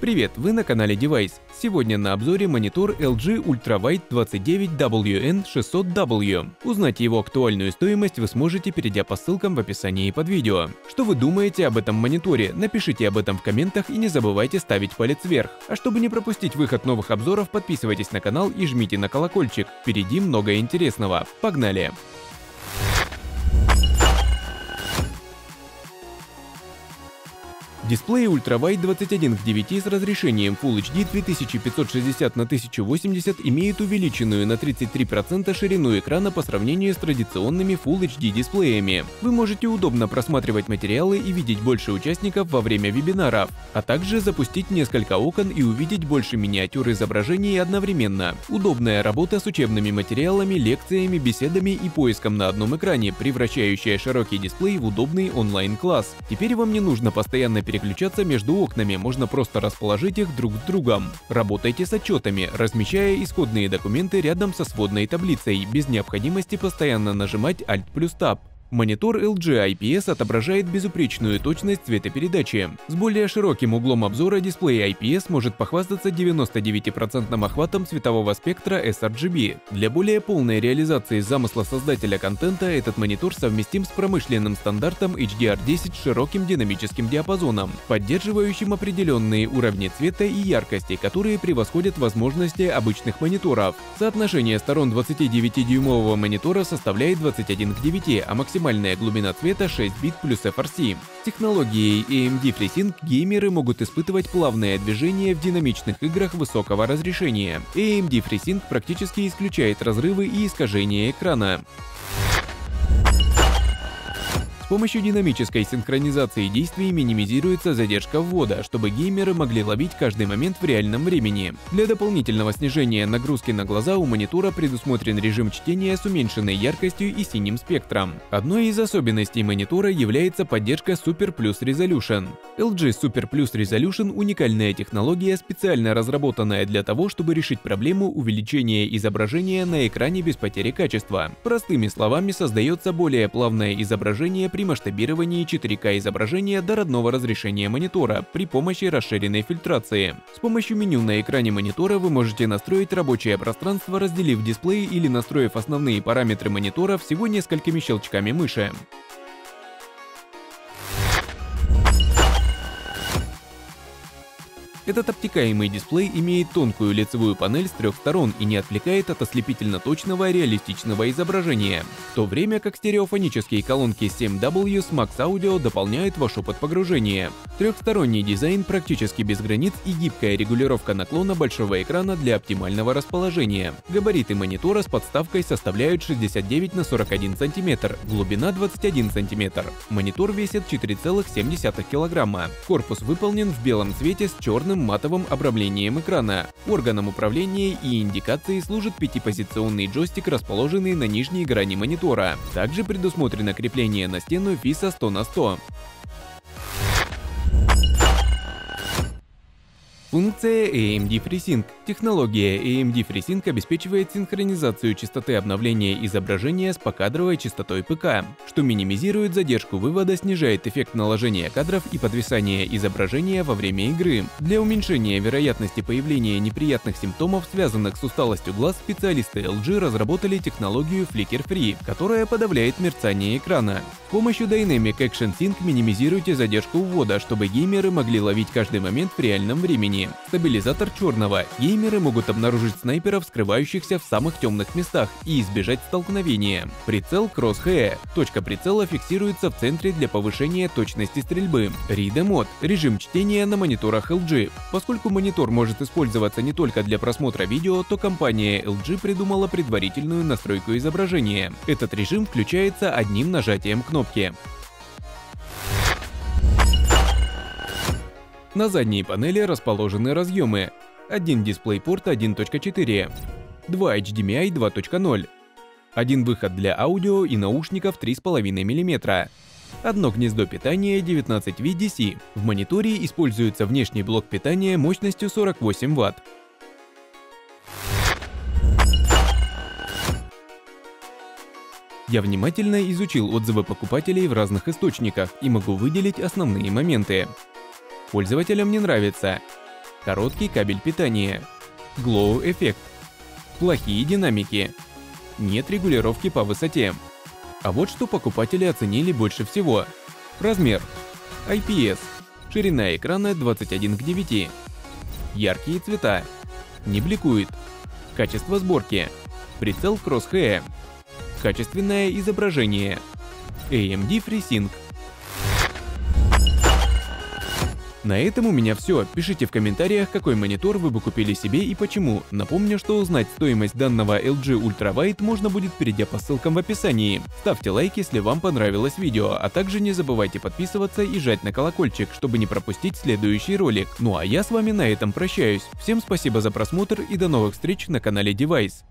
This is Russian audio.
Привет, вы на канале Device. Сегодня на обзоре монитор LG UltraWide 29WN600W. Узнать его актуальную стоимость вы сможете, перейдя по ссылкам в описании под видео. Что вы думаете об этом мониторе? Напишите об этом в комментах и не забывайте ставить палец вверх. А чтобы не пропустить выход новых обзоров, подписывайтесь на канал и жмите на колокольчик. Впереди много интересного. Погнали! Дисплей UltraWide 21:9 с разрешением Full HD 3560 на 1080 имеет увеличенную на 33% ширину экрана по сравнению с традиционными Full HD дисплеями. Вы можете удобно просматривать материалы и видеть больше участников во время вебинаров, а также запустить несколько окон и увидеть больше миниатюр изображений одновременно. Удобная работа с учебными материалами, лекциями, беседами и поиском на одном экране, превращающая широкий дисплей в удобный онлайн-класс. Теперь вам не нужно постоянно переключаться между окнами, можно просто расположить их друг с другом. Работайте с отчетами, размещая исходные документы рядом со сводной таблицей, без необходимости постоянно нажимать Alt плюс Tab. Монитор LG IPS отображает безупречную точность цветопередачи. С более широким углом обзора дисплей IPS может похвастаться 99% охватом цветового спектра sRGB. Для более полной реализации замысла создателя контента этот монитор совместим с промышленным стандартом HDR10 с широким динамическим диапазоном, поддерживающим определенные уровни цвета и яркости, которые превосходят возможности обычных мониторов. Соотношение сторон 29-дюймового монитора составляет 21:9, а максимальная глубина цвета 6 бит плюс FRC. С технологией AMD FreeSync геймеры могут испытывать плавное движение в динамичных играх высокого разрешения. AMD FreeSync практически исключает разрывы и искажения экрана. С помощью динамической синхронизации действий минимизируется задержка ввода, чтобы геймеры могли ловить каждый момент в реальном времени. Для дополнительного снижения нагрузки на глаза у монитора предусмотрен режим чтения с уменьшенной яркостью и синим спектром. Одной из особенностей монитора является поддержка Super Plus Resolution. LG Super Plus Resolution – уникальная технология, специально разработанная для того, чтобы решить проблему увеличения изображения на экране без потери качества. Простыми словами, создается более плавное изображение при масштабировании 4К изображения до родного разрешения монитора при помощи расширенной фильтрации. С помощью меню на экране монитора вы можете настроить рабочее пространство, разделив дисплей или настроив основные параметры монитора всего несколькими щелчками мыши. Этот обтекаемый дисплей имеет тонкую лицевую панель с трех сторон и не отвлекает от ослепительно точного реалистичного изображения, в то время как стереофонические колонки 7W с Max Audio дополняют ваш опыт погружения. Трехсторонний дизайн практически без границ и гибкая регулировка наклона большого экрана для оптимального расположения. Габариты монитора с подставкой составляют 69 на 41 см, глубина 21 см. Монитор весит 4,7 кг. Корпус выполнен в белом цвете с черным матовым обрамлением экрана. Органом управления и индикации служит пятипозиционный джойстик, расположенный на нижней грани монитора. Также предусмотрено крепление на стену VESA 100 на 100. Функция AMD FreeSync. Технология AMD FreeSync обеспечивает синхронизацию частоты обновления изображения с покадровой частотой ПК, что минимизирует задержку вывода, снижает эффект наложения кадров и подвисания изображения во время игры. Для уменьшения вероятности появления неприятных симптомов, связанных с усталостью глаз, специалисты LG разработали технологию Flicker Free, которая подавляет мерцание экрана. С помощью Dynamic Action Sync минимизируйте задержку ввода, чтобы геймеры могли ловить каждый момент в реальном времени. Стабилизатор черного. Геймеры могут обнаружить снайперов, скрывающихся в самых темных местах, и избежать столкновения. Прицел Crosshair. Точка прицела фиксируется в центре для повышения точности стрельбы. Read Mode. Режим чтения на мониторах LG. Поскольку монитор может использоваться не только для просмотра видео, то компания LG придумала предварительную настройку изображения. Этот режим включается одним нажатием кнопки. На задней панели расположены разъемы: один DisplayPort 1.4, два HDMI 2.0, один выход для аудио и наушников 3,5 мм, одно гнездо питания 19W DC. В мониторе используется внешний блок питания мощностью 48 Вт. Я внимательно изучил отзывы покупателей в разных источниках и могу выделить основные моменты. Пользователям не нравится. короткий кабель питания, glow-эффект, плохие динамики, нет регулировки по высоте. А вот что покупатели оценили больше всего. Размер, IPS, ширина экрана 21:9, яркие цвета, не бликует, качество сборки, прицел Crosshair, качественное изображение, AMD FreeSync. На этом у меня все. Пишите в комментариях, какой монитор вы бы купили себе и почему. Напомню, что узнать стоимость данного LG UltraWide можно будет, перейдя по ссылкам в описании. Ставьте лайк, если вам понравилось видео, а также не забывайте подписываться и жать на колокольчик, чтобы не пропустить следующий ролик. Ну а я с вами на этом прощаюсь. Всем спасибо за просмотр и до новых встреч на канале Девайс.